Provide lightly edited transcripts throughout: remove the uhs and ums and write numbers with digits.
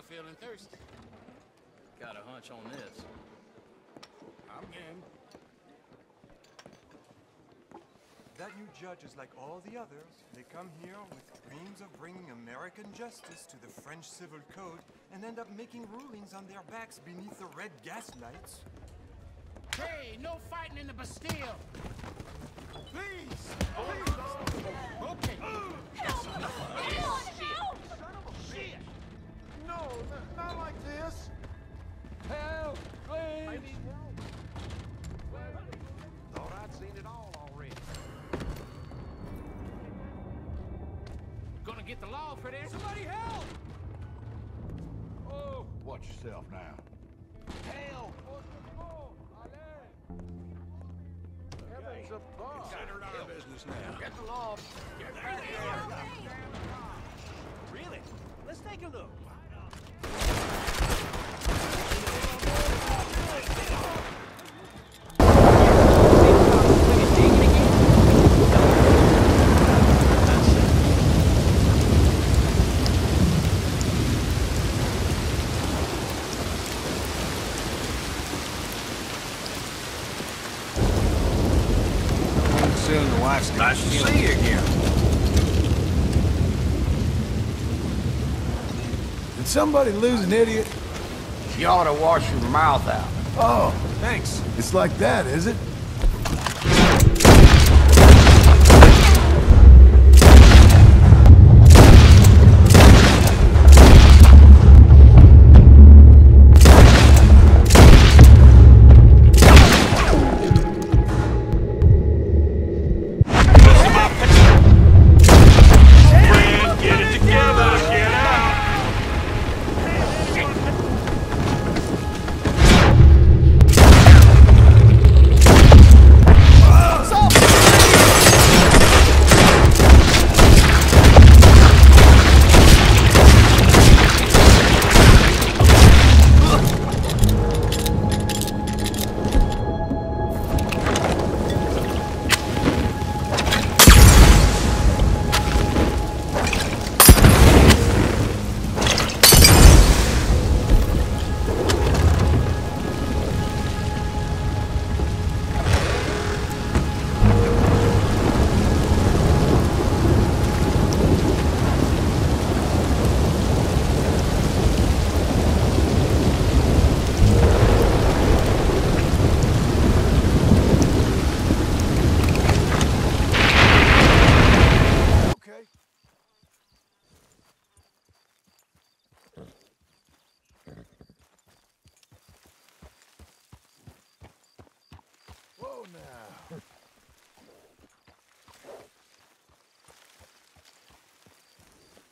still feeling thirsty. Got a hunch on this. I'm in. That new judge is like all the others. They come here with dreams of bringing American justice to the French Civil Code and end up making rulings on their backs beneath the red gaslights. Hey, no fighting in the Bastille! Please! Oh, okay. Help! Help! Help! Shit! No, not like this! Help! Please! I need help. Thought I'd seen it all already. Gonna get the law for this. Somebody help! Oh! Watch yourself now. Help! Heaven's above. Consider it our business now. Get the law. Get the Really? Let's take a look. Nice to see you again. Did somebody lose an idiot? You ought to wash your mouth out. Oh, thanks. It's like that, is it?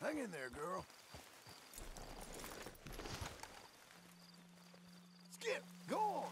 Hang in there, girl. Skip, go on.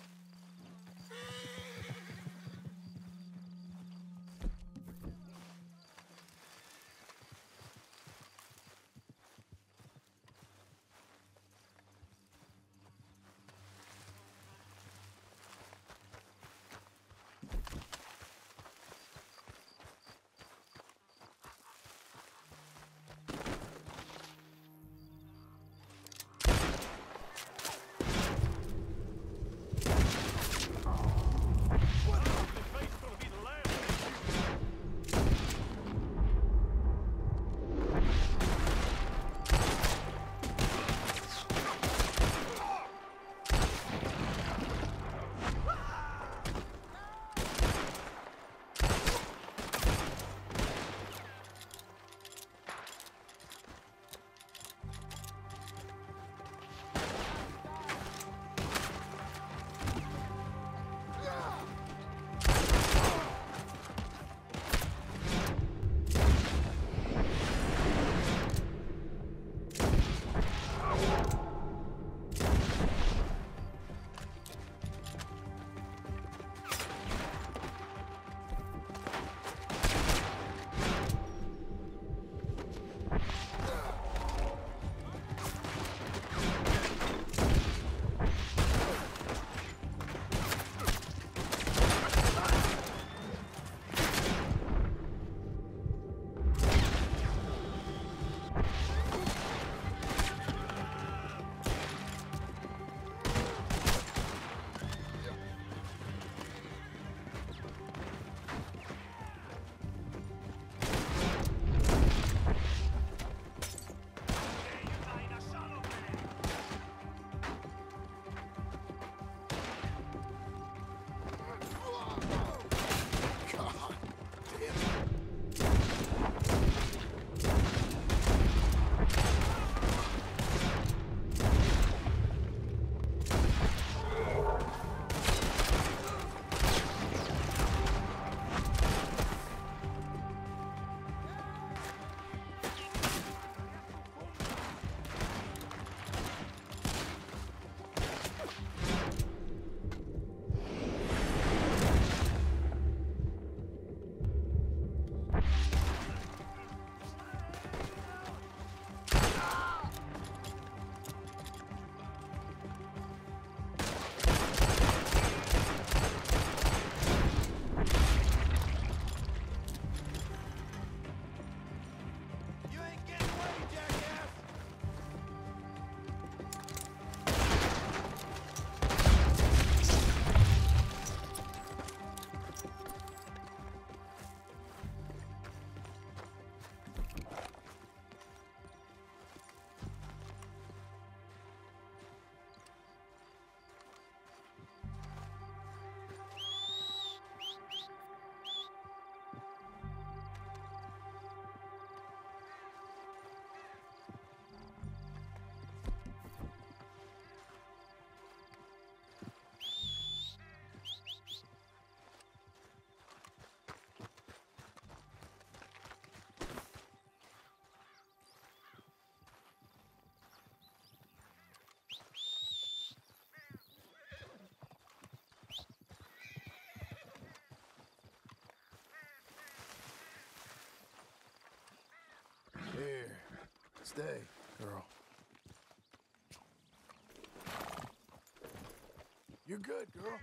day, girl. You're good, girl.